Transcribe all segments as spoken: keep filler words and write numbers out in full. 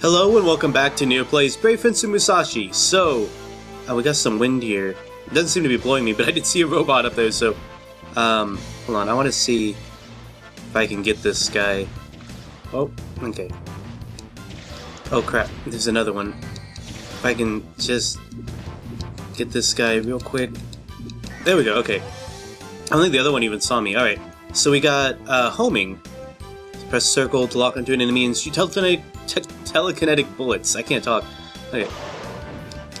Hello and welcome back to Neo Plays Brave Fencer Musashi. So, oh, we got some wind here. It doesn't seem to be blowing me, but I did see a robot up there, so... Um, hold on, I want to see if I can get this guy. Oh, okay. Oh crap, there's another one. If I can just get this guy real quick. There we go, okay. I don't think the other one even saw me. Alright, so we got, uh, homing. Press circle to lock onto an enemy and shoot telekinetic... Te telekinetic bullets. I can't talk. Okay.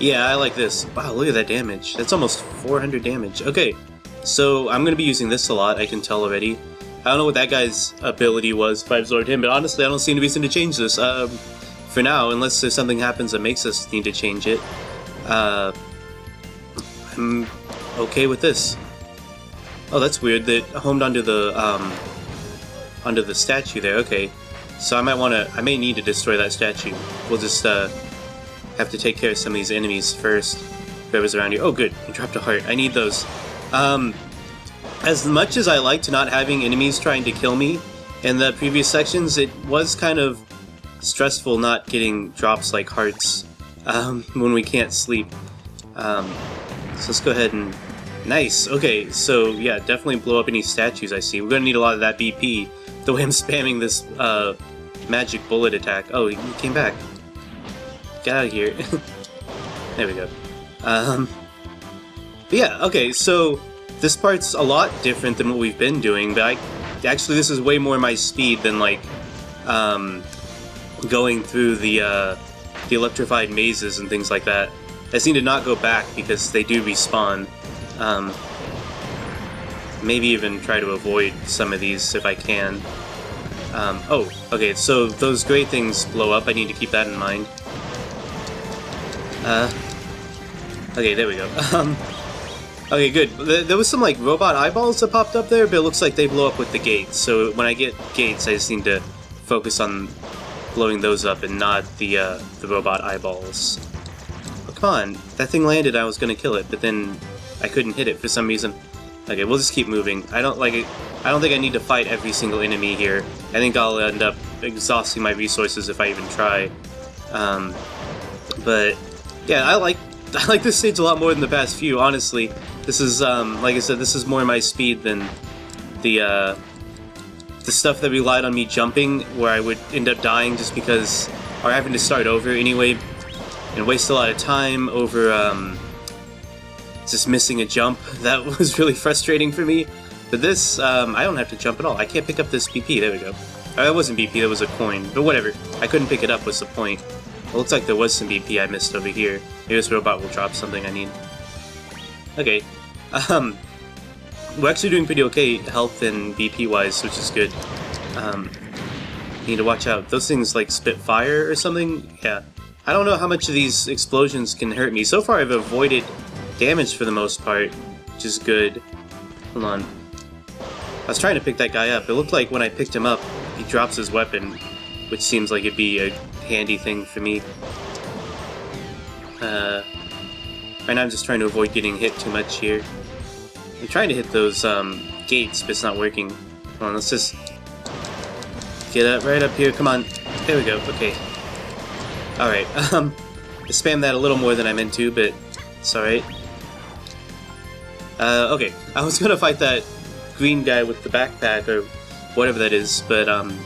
Yeah, I like this. Wow, look at that damage. That's almost four hundred damage. Okay, so I'm going to be using this a lot, I can tell already. I don't know what that guy's ability was if I absorbed him, but honestly, I don't see any reason to change this. Um, for now, unless there's something happens that makes us need to change it. Uh, I'm okay with this. Oh, that's weird. That homed onto the, um, onto the statue there. Okay. So I might want to, I may need to destroy that statue. We'll just uh, have to take care of some of these enemies first. Whoever's around here. Oh good, I dropped a heart. I need those. Um, as much as I liked not having enemies trying to kill me in the previous sections, it was kind of stressful not getting drops like hearts um, when we can't sleep. Um, so let's go ahead and... Nice! Okay, so yeah, definitely blow up any statues I see. We're going to need a lot of that B P. The way I'm spamming this uh, magic bullet attack. Oh, he came back. Get out of here. There we go. Um, but yeah, okay, so this part's a lot different than what we've been doing, but I, actually this is way more my speed than like um, going through the, uh, the electrified mazes and things like that. I just need to not go back because they do respawn. Um, Maybe even try to avoid some of these if I can. Um, oh, okay, so those gray things blow up. I need to keep that in mind. Uh, okay, there we go. Um, okay, good. There was some, like, robot eyeballs that popped up there, but it looks like they blow up with the gates. So when I get gates, I just need to focus on blowing those up and not the, uh, the robot eyeballs. Oh, come on. That thing landed. I was going to kill it, but then I couldn't hit it for some reason. Okay, we'll just keep moving. I don't like it. I don't think I need to fight every single enemy here. I think I'll end up exhausting my resources if I even try. Um, but yeah, I like I like this stage a lot more than the past few. Honestly, this is um, like I said, this is more my speed than the uh, the stuff that relied on me jumping, where I would end up dying just because, or having to start over anyway, and waste a lot of time over. Um, just missing a jump. That was really frustrating for me. But this, um, I don't have to jump at all. I can't pick up this B P. There we go. Oh, that wasn't B P, that was a coin. But whatever. I couldn't pick it up was the point. It looks like there was some B P I missed over here. Maybe this robot will drop something I need. Okay. Um, we're actually doing pretty okay health and B P-wise, which is good. Um, need to watch out. Those things, like, spit fire or something? Yeah. I don't know how much of these explosions can hurt me. So far, I've avoided damage for the most part, which is good. Hold on. I was trying to pick that guy up. It looked like when I picked him up, he drops his weapon, which seems like it'd be a handy thing for me. Uh, right now I'm just trying to avoid getting hit too much here. I'm trying to hit those um, gates, but it's not working. Hold on, let's just get up right up here. Come on. There we go. Okay. Alright. Um, I spammed that a little more than I meant to, but it's alright. Uh, okay, I was gonna fight that green guy with the backpack, or whatever that is, but, um...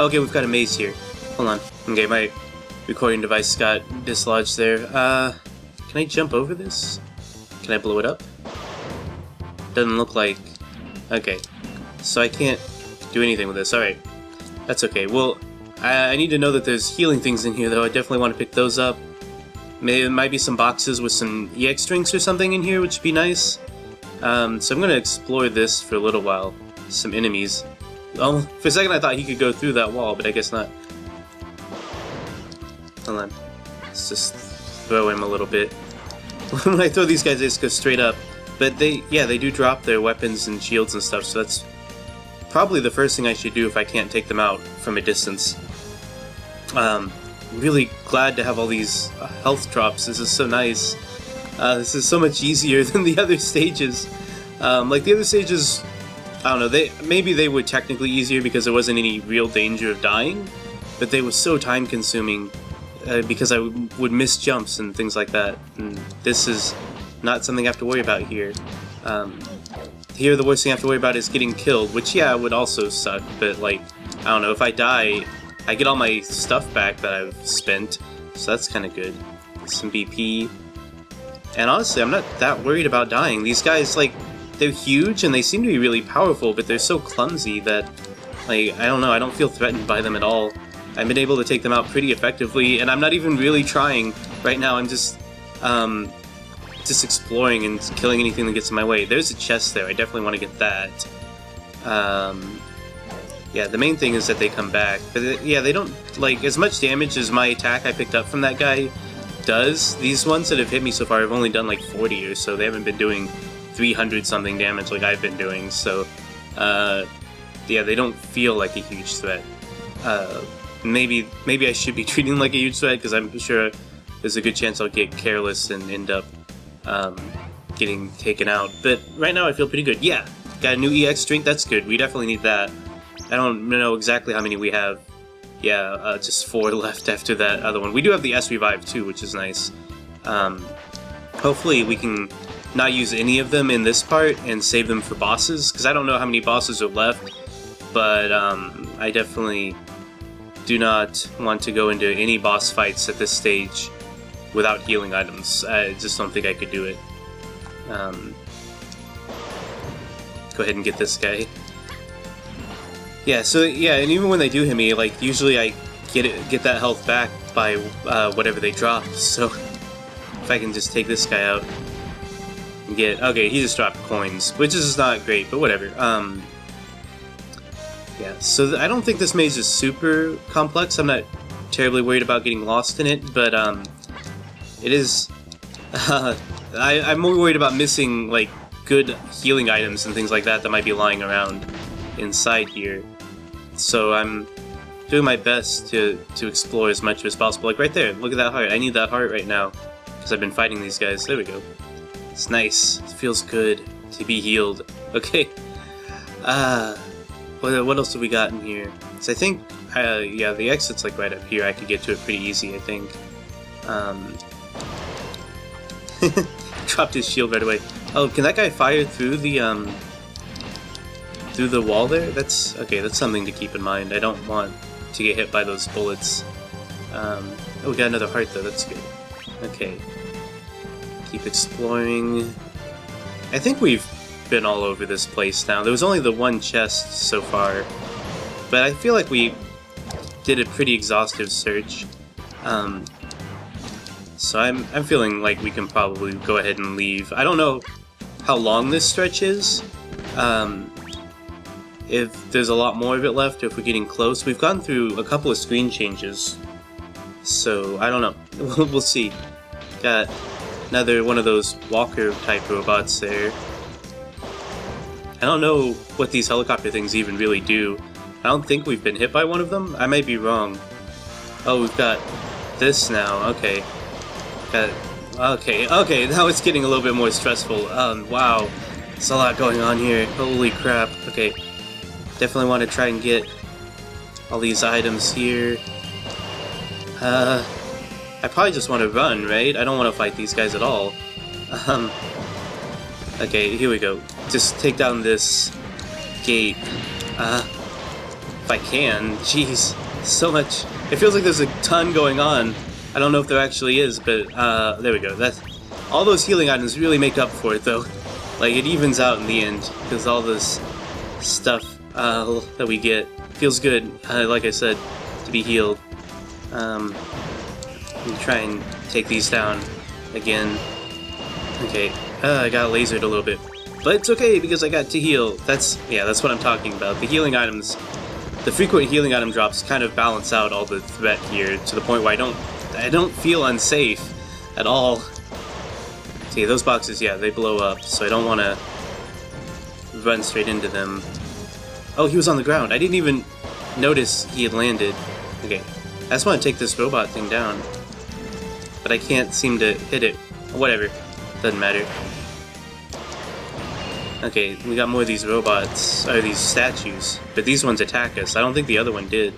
okay, we've got a maze here. Hold on. Okay, my recording device got dislodged there. Uh, can I jump over this? Can I blow it up? Doesn't look like... Okay. So I can't do anything with this. Alright. That's okay. Well, I, I need to know that there's healing things in here, though. I definitely want to pick those up. Maybe there might be some boxes with some E X drinks or something in here, which would be nice. Um, so I'm going to explore this for a little while. Some enemies. Oh, for a second I thought he could go through that wall, but I guess not. Hold on. Let's just throw him a little bit. When I throw these guys, they just go straight up. But they, yeah, they do drop their weapons and shields and stuff, so that's probably the first thing I should do if I can't take them out from a distance. Um... Really glad to have all these health drops. This is so nice. Uh, this is so much easier than the other stages. Um, like the other stages, I don't know. They maybe they were technically easier because there wasn't any real danger of dying, but they were so time-consuming uh, because I would miss jumps and things like that. And this is not something I have to worry about here. Um, here the worst thing I have to worry about is getting killed, which, yeah, would also suck, but, like, I don't know, if I die, I get all my stuff back that I've spent, so that's kind of good. Some B P. And honestly, I'm not that worried about dying. These guys, like, they're huge and they seem to be really powerful, but they're so clumsy that, like, I don't know, I don't feel threatened by them at all. I've been able to take them out pretty effectively, and I'm not even really trying right now. I'm just, um, just exploring and killing anything that gets in my way. There's a chest there. I definitely want to get that. Um, yeah, the main thing is that they come back. But they, yeah, they don't, like, as much damage as my attack I picked up from that guy does, these ones that have hit me so far have only done like forty or so. They haven't been doing three hundred something damage like I've been doing, so uh, yeah, they don't feel like a huge threat. Uh, maybe maybe I should be treating them like a huge threat, because I'm sure there's a good chance I'll get careless and end up um, getting taken out, but right now I feel pretty good. Yeah, got a new E X drink, that's good. We definitely need that. I don't know exactly how many we have. Yeah, uh, just four left after that other one. We do have the S Revive too, which is nice. Um, hopefully we can not use any of them in this part and save them for bosses, because I don't know how many bosses are left, but um, I definitely do not want to go into any boss fights at this stage without healing items. I just don't think I could do it. Um, go ahead and get this guy. Yeah, so, yeah, and even when they do hit me, like, usually I get it, get that health back by uh, whatever they drop, so if I can just take this guy out and get... Okay, he just dropped coins, which is not great, but whatever. Um, yeah, so I don't think this maze is super complex. I'm not terribly worried about getting lost in it, but um, it is... Uh, I, I'm more worried about missing, like, good healing items and things like that that might be lying around inside here, so I'm doing my best to to explore as much as possible. Like right there, look at that heart. I need that heart right now because I've been fighting these guys. There we go. It's nice. It feels good to be healed. Okay. Ah, uh, what what else have we got in here? So I think uh, yeah, the exit's like right up here. I could get to it pretty easy, I think. Um, dropped his shield right away. Oh, can that guy fire through the um? through the wall there? That's okay, that's something to keep in mind. I don't want to get hit by those bullets. Um, oh, we got another heart though, that's good. Okay. Keep exploring. I think we've been all over this place now. There was only the one chest so far, but I feel like we did a pretty exhaustive search. Um, so I'm, I'm feeling like we can probably go ahead and leave. I don't know how long this stretch is. Um, If there's a lot more of it left, if we're getting close. We've gone through a couple of screen changes, so I don't know. We'll see. Got another one of those walker-type robots there. I don't know what these helicopter things even really do. I don't think we've been hit by one of them. I might be wrong. Oh, we've got this now. Okay. Got okay, okay, now it's getting a little bit more stressful. Um, wow. There's a lot going on here. Holy crap. Okay. Definitely want to try and get all these items here. Uh, I probably just want to run, right? I don't want to fight these guys at all. Um, okay, here we go. Just take down this gate. Uh, if I can. Jeez, so much. It feels like there's a ton going on. I don't know if there actually is, but uh, there we go. That's, all those healing items really make up for it, though. Like, it evens out in the end, because all this stuff Uh, that we get. Feels good, uh, like I said, to be healed. Um, I'm try and take these down again. Okay, uh, I got lasered a little bit. But it's okay, because I got to heal. That's, yeah, that's what I'm talking about. The healing items, the frequent healing item drops kind of balance out all the threat here, to the point where I don't, I don't feel unsafe at all. See, those boxes, yeah, they blow up, so I don't want to run straight into them. Oh, he was on the ground. I didn't even notice he had landed. Okay. I just want to take this robot thing down. But I can't seem to hit it. Whatever. Doesn't matter. Okay, we got more of these robots, or these statues. But these ones attack us. I don't think the other one did.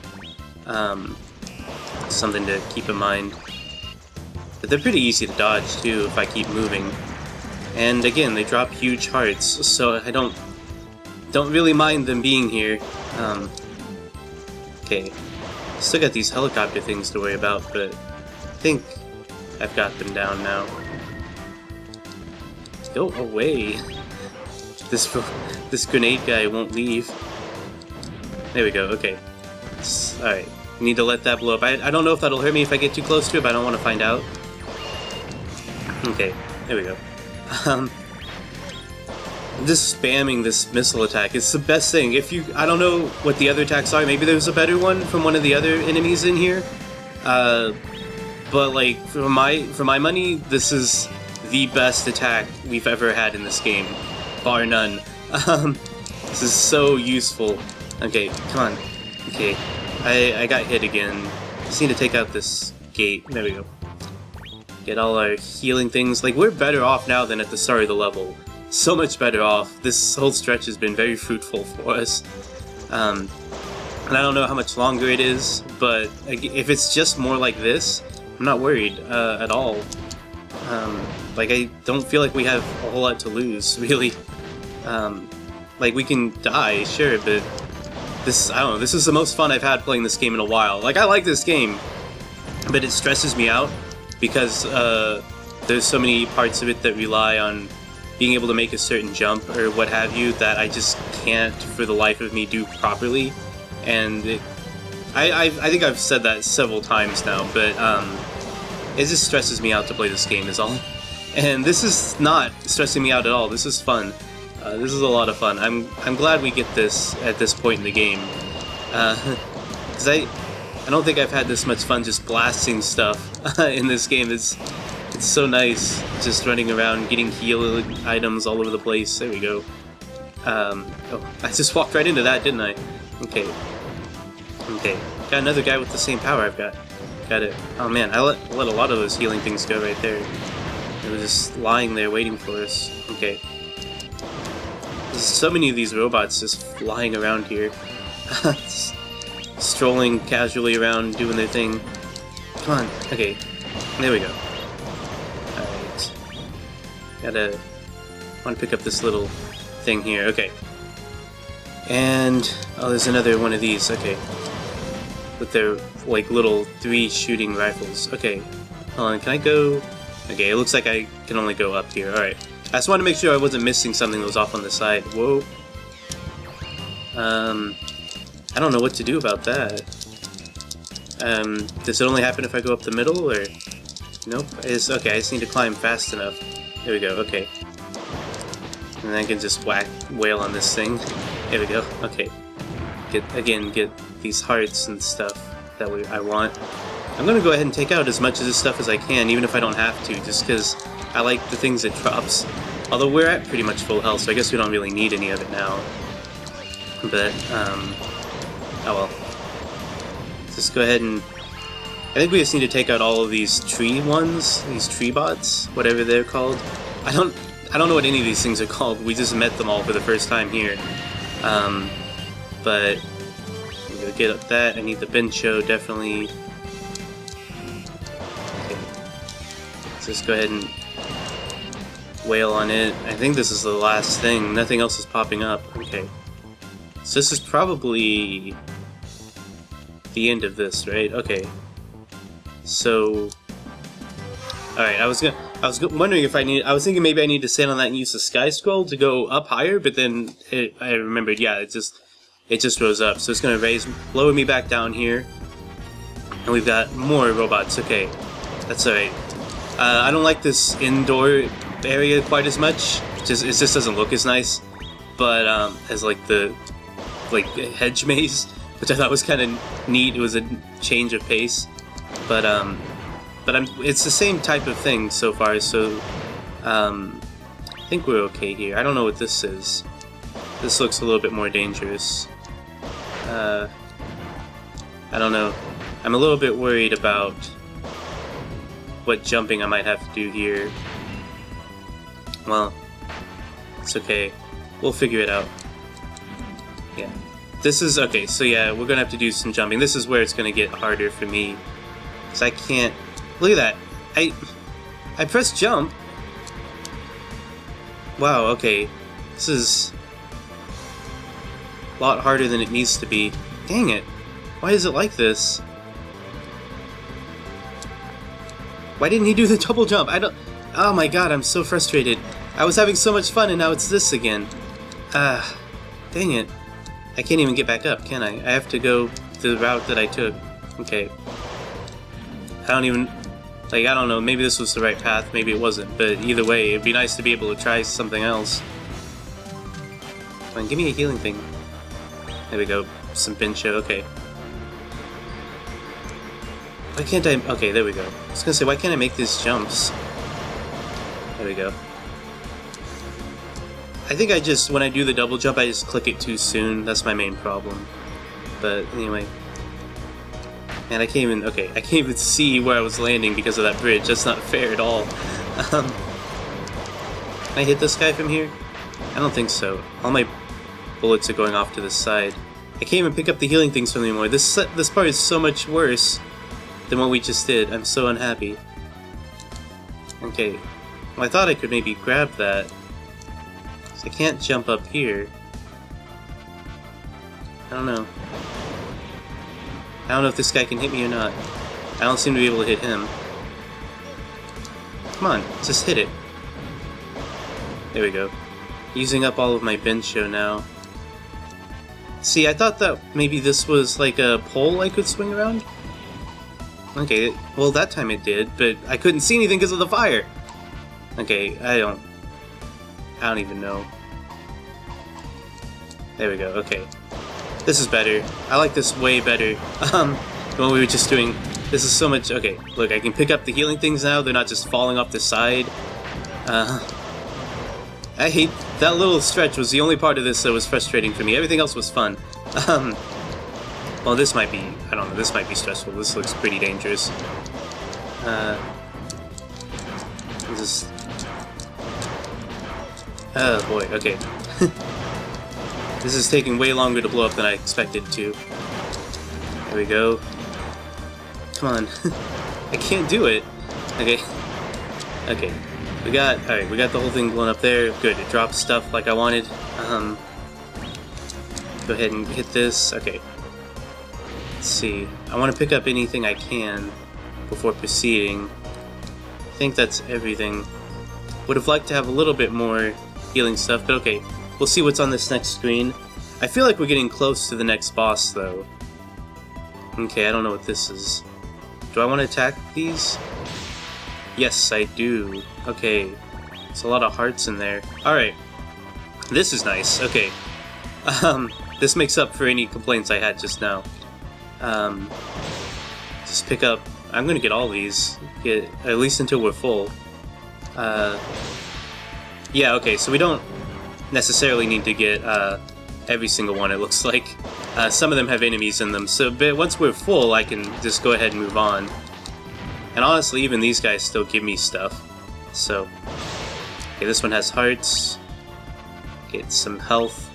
Um, that's something to keep in mind. But they're pretty easy to dodge too if I keep moving. And again, they drop huge hearts, so I don't don't really mind them being here. Um, okay, still got these helicopter things to worry about, but I think I've got them down now. Go away! This this grenade guy won't leave. There we go. Okay. All right. Need to let that blow up. I, I don't know if that'll hurt me if I get too close to it, but I don't want to find out. Okay. There we go. Um, I'm just spamming this missile attack. It's the best thing. If you, I don't know what the other attacks are. Maybe there's a better one from one of the other enemies in here. Uh, but like for my for my money, this is the best attack we've ever had in this game, bar none. Um, this is so useful. Okay, come on. Okay, I I got hit again. Just need to take out this gate. There we go. Get all our healing things. Like, we're better off now than at the start of the level. So much better off. This whole stretch has been very fruitful for us. Um, and I don't know how much longer it is, but if it's just more like this, I'm not worried uh, at all. Um, like, I don't feel like we have a whole lot to lose, really. Um, like, we can die, sure, but this, I don't know, this is the most fun I've had playing this game in a while. Like, I like this game, but it stresses me out. Because uh, there's so many parts of it that rely on being able to make a certain jump or what have you that I just can't, for the life of me, do properly. And it, I, I, I think I've said that several times now, but um, it just stresses me out to play this game is all. And this is not stressing me out at all. This is fun. Uh, this is a lot of fun. I'm I'm glad we get this at this point in the game, because uh, I. I don't think I've had this much fun just blasting stuff in this game. It's it's so nice just running around, getting healing items all over the place. There we go. Um, oh, I just walked right into that, didn't I? Okay. Okay. Got another guy with the same power I've got. Got it. Oh man, I let, I let a lot of those healing things go right there. They were just lying there waiting for us. Okay. There's so many of these robots just flying around here. Strolling casually around, doing their thing. Come on. Okay. There we go. Alright. Gotta... want to pick up this little thing here. Okay. And... oh, there's another one of these. Okay. With their, like, little three shooting rifles. Okay. Hold on. Can I go... okay, it looks like I can only go up here. Alright. I just wanted to make sure I wasn't missing something that was off on the side. Whoa. Um... I don't know what to do about that. Um, does it only happen if I go up the middle, or...? Nope. It's, okay, I just need to climb fast enough. There we go, okay. And then I can just whack, wail on this thing. There we go, okay. Get, again, get these hearts and stuff that we, I want. I'm gonna go ahead and take out as much of this stuff as I can, even if I don't have to, just because I like the things it drops. Although we're at pretty much full health, so I guess we don't really need any of it now. But, um... oh well. Just go ahead and... I think we just need to take out all of these tree ones, these tree bots, whatever they're called. I don't I don't know what any of these things are called, we just met them all for the first time here. Um, but... I'm gonna get up that, I need the Bencho, definitely. Okay. Let's just go ahead and wail on it. I think this is the last thing, nothing else is popping up. Okay. So this is probably the end of this, right? Okay. So, all right. I was gonna, I was wondering if I need. I was thinking maybe I need to stand on that and use the sky scroll to go up higher, but then it, I remembered. Yeah, it just, it just rose up. So it's gonna raise, lower me back down here. And we've got more robots. Okay, that's all right. Uh, I don't like this indoor area quite as much. Just it just doesn't look as nice. But um, as like the. Like hedge maze, which I thought was kind of neat. It was a change of pace, but um, but I'm. It's the same type of thing so far. So um, I think we're okay here. I don't know what this is. This looks a little bit more dangerous. Uh, I don't know. I'm a little bit worried about what jumping I might have to do here. Well, it's okay. We'll figure it out. Yeah. This is, okay, so yeah, we're gonna have to do some jumping. This is where it's gonna get harder for me. because I can't... Look at that. I... I pressed jump. Wow, okay. This is... a lot harder than it needs to be. Dang it. Why is it like this? Why didn't he do the double jump? I don't... Oh my god, I'm so frustrated. I was having so much fun and now it's this again. Ah, uh, dang it. I can't even get back up, can I? I have to go the route that I took. Okay. I don't even... Like, I don't know, maybe this was the right path, maybe it wasn't, but either way, it'd be nice to be able to try something else. Come on, give me a healing thing. There we go. Some bench, okay. Why can't I... Okay, there we go. I was gonna say, why can't I make these jumps? There we go. I think I just, when I do the double jump, I just click it too soon. That's my main problem. But, anyway. Man, I can't even... Okay, I can't even see where I was landing because of that bridge. That's not fair at all. Um, can I hit this guy from here? I don't think so. All my bullets are going off to the side. I can't even pick up the healing things from anymore. This this part is so much worse than what we just did. I'm so unhappy. Okay. Well, I thought I could maybe grab that. So I can't jump up here. I don't know. I don't know if this guy can hit me or not. I don't seem to be able to hit him. Come on, just hit it. There we go. Using up all of my bencho now. See, I thought that maybe this was like a pole I could swing around? Okay, well that time it did, but I couldn't see anything because of the fire! Okay, I don't... I don't even know. There we go, okay. This is better. I like this way better um, than what we were just doing. This is so much... Okay, look, I can pick up the healing things now. They're not just falling off the side. Uh, I hate... That little stretch was the only part of this that was frustrating for me. Everything else was fun. Um, well, this might be... I don't know. This might be stressful. This looks pretty dangerous. Uh, this is... Oh, boy. Okay. This is taking way longer to blow up than I expected to. There we go. Come on. I can't do it. Okay. Okay. We got... Alright, we got the whole thing blown up there. Good. It drops stuff like I wanted. Um... Go ahead and hit this. Okay. Let's see. I want to pick up anything I can before proceeding. I think that's everything. Would have liked to have a little bit more healing stuff, but okay. We'll see what's on this next screen. I feel like we're getting close to the next boss, though. Okay, I don't know what this is. Do I want to attack these? Yes, I do. Okay. There's a lot of hearts in there. Alright. This is nice. Okay. Um, this makes up for any complaints I had just now. Um, just pick up... I'm gonna get all these. Get, at least until we're full. Uh, yeah, okay, so we don't... necessarily need to get uh, every single one, it looks like. Uh, some of them have enemies in them, so but once we're full, I can just go ahead and move on. And honestly, even these guys still give me stuff. So, okay, this one has hearts. Get some health.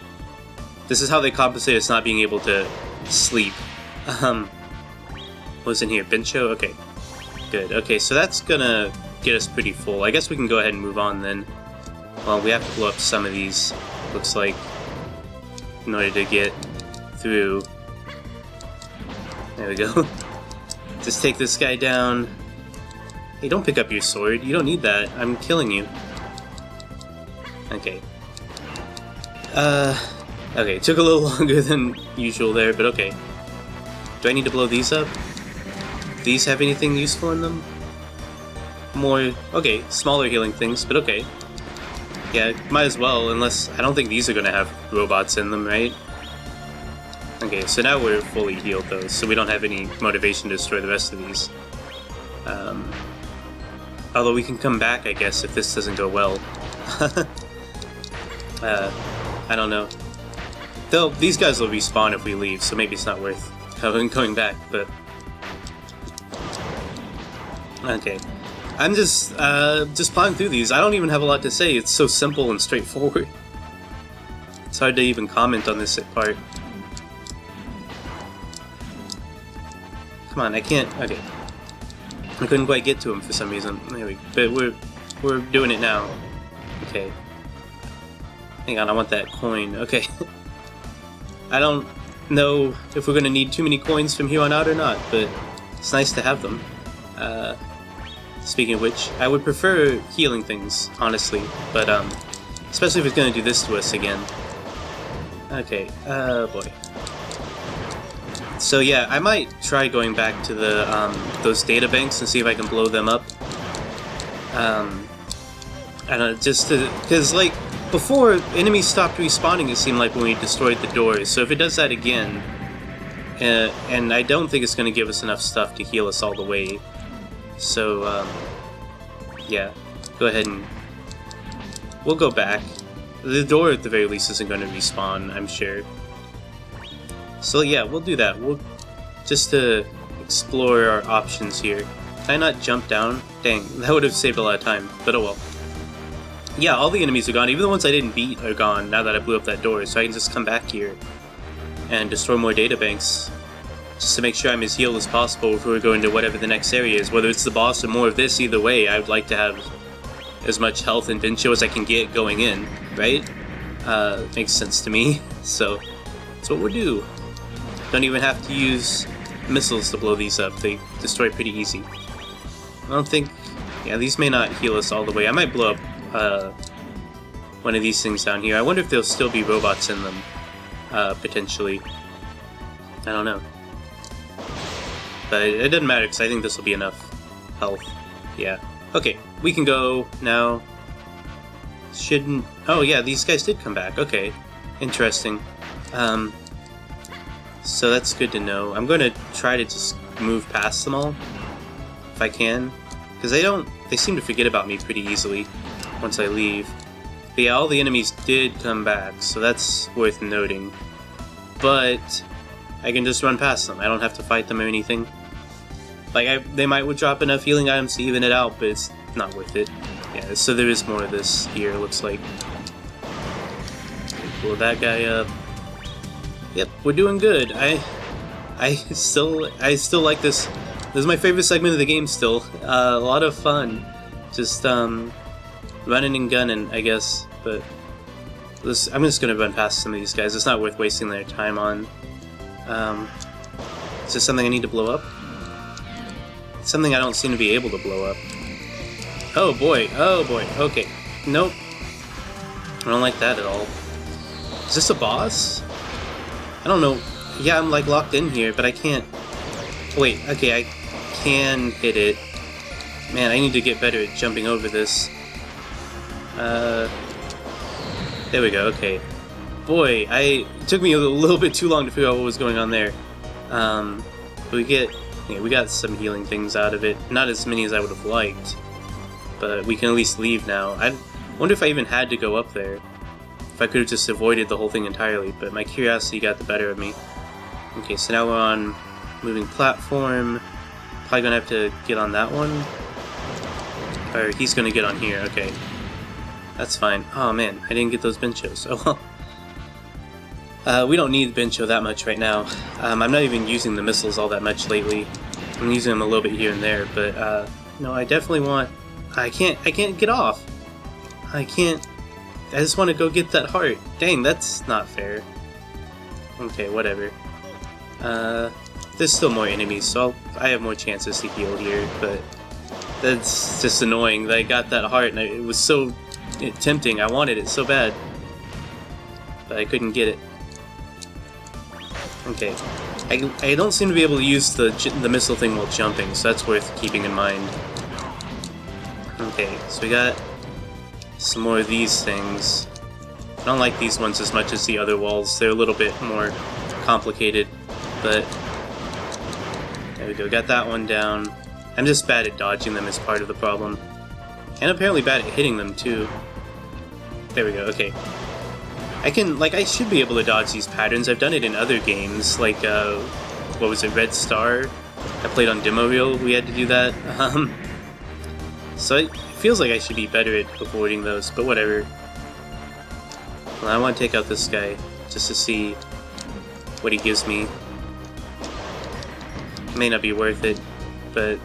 This is how they compensate us not being able to sleep. Um, what's in here? Bencho? Okay, good. Okay, so that's gonna get us pretty full. I guess we can go ahead and move on then. Well, we have to blow up some of these, looks like, in order to get through. There we go. Just take this guy down. Hey, don't pick up your sword. You don't need that. I'm killing you. Okay. Uh, okay, it took a little longer than usual there, but okay. Do I need to blow these up? Do these have anything useful in them? More, okay, smaller healing things, but okay. Yeah, might as well, unless... I don't think these are going to have robots in them, right? Okay, so now we're fully healed, though, so we don't have any motivation to destroy the rest of these. Um, although we can come back, I guess, if this doesn't go well. uh, I don't know. They'll, these guys will respawn if we leave, so maybe it's not worth going back, but... Okay. I'm just, uh, just plowing through these. I don't even have a lot to say. It's so simple and straightforward. It's hard to even comment on this part. Come on, I can't... Okay. I couldn't quite get to him for some reason. There we go. But we're we're doing it now. Okay. Hang on, I want that coin. Okay. I don't know if we're gonna need too many coins from here on out or not, but it's nice to have them. Uh, speaking of which, I would prefer healing things, honestly, but um, especially if it's gonna do this to us again. Okay. Uh, boy. So yeah, I might try going back to the um, those data banks and see if I can blow them up. Um, I don't know, just to, because like before, enemies stopped respawning. It seemed like when we destroyed the doors. So if it does that again, uh, and I don't think it's going to give us enough stuff to heal us all the way. So um, yeah, go ahead and we'll go back. The door at the very least isn't going to respawn, I'm sure. So yeah, we'll do that. We'll just to explore our options here. Can I not jump down? Dang, that would have saved a lot of time, but oh well. Yeah, all the enemies are gone. Even the ones I didn't beat are gone now that I blew up that door, so I can just come back here and destroy more data banks just to make sure I'm as healed as possible before we go into whatever the next area is. Whether it's the boss or more of this, either way, I would like to have as much health and densho as I can get going in, right? Uh, makes sense to me, so that's what we'll do. Don't even have to use missiles to blow these up. They destroy pretty easy. I don't think... yeah, these may not heal us all the way. I might blow up uh, one of these things down here. I wonder if there'll still be robots in them, uh, potentially. I don't know. But it doesn't matter, because I think this will be enough health. Yeah. Okay, we can go now. Shouldn't... oh, yeah, these guys did come back. Okay. Interesting. Um... So that's good to know. I'm going to try to just move past them all, if I can. Because they don't... they seem to forget about me pretty easily once I leave. But yeah, all the enemies did come back, so that's worth noting. But I can just run past them. I don't have to fight them or anything. Like, I, they might drop enough healing items to even it out, but it's not worth it. Yeah, so there is more of this here, looks like. Pull that guy up. Yep, we're doing good. I, I still, I still like this. This is my favorite segment of the game. Still, uh, a lot of fun. Just um, running and gunning, I guess. But this, I'm just gonna run past some of these guys. It's not worth wasting their time on. Um, is this something I need to blow up? It's something I don't seem to be able to blow up. Oh boy! Oh boy! Okay. Nope. I don't like that at all. Is this a boss? I don't know. Yeah, I'm like locked in here, but I can't... wait, okay, I can hit it. Man, I need to get better at jumping over this. Uh, there we go, okay. Boy, I... it took me a little bit too long to figure out what was going on there. Um, but we get... yeah, we got some healing things out of it. Not as many as I would have liked. But we can at least leave now. I wonder if I even had to go up there. If I could have just avoided the whole thing entirely, but my curiosity got the better of me. Okay, so now we're on moving platform. Probably gonna have to get on that one. Or he's gonna get on here, okay. That's fine. Oh man, I didn't get those benchos. Oh well. Uh, we don't need bencho that much right now. Um, I'm not even using the missiles all that much lately. I'm using them a little bit here and there, but uh, no, I definitely want... I can't, I can't get off. I can't... I just want to go get that heart. Dang, that's not fair. Okay, whatever. Uh, there's still more enemies, so I'll, I have more chances to heal here, but that's just annoying that I got that heart, and I, it was so tempting. I wanted it so bad, but I couldn't get it. Okay. I, I don't seem to be able to use the, the missile thing while jumping, so that's worth keeping in mind. Okay, so we got... some more of these things. I don't like these ones as much as the other walls. They're a little bit more complicated, but there we go. Got that one down. I'm just bad at dodging them as part of the problem. And apparently bad at hitting them, too. There we go, okay. I can, like, I should be able to dodge these patterns. I've done it in other games, like, uh, what was it, Red Star? I played on Demo Reel, we had to do that. Um, so I... feels like I should be better at avoiding those, but whatever. Well, I want to take out this guy just to see what he gives me. May not be worth it, but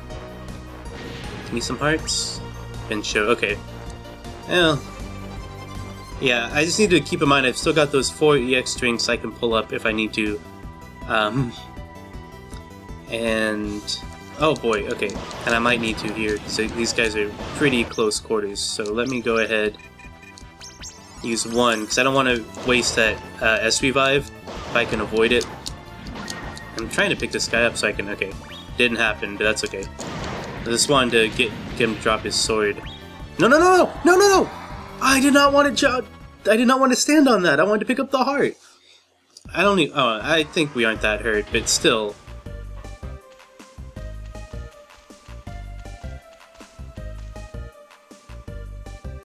me some hearts. And show, okay. Well, yeah, I just need to keep in mind I've still got those four E X strings I can pull up if I need to. Um, and, oh boy, okay. And I might need to here, so these guys are pretty close quarters, so let me go ahead use one, because I don't want to waste that uh, S-Revive if I can avoid it. I'm trying to pick this guy up so I can, okay. Didn't happen, but that's okay. I just wanted to get, get him to drop his sword. No, no, no, no, no, no, no! I did not want to jump. I did not want to stand on that. I wanted to pick up the heart. I don't need. Oh, I think we aren't that hurt, but still,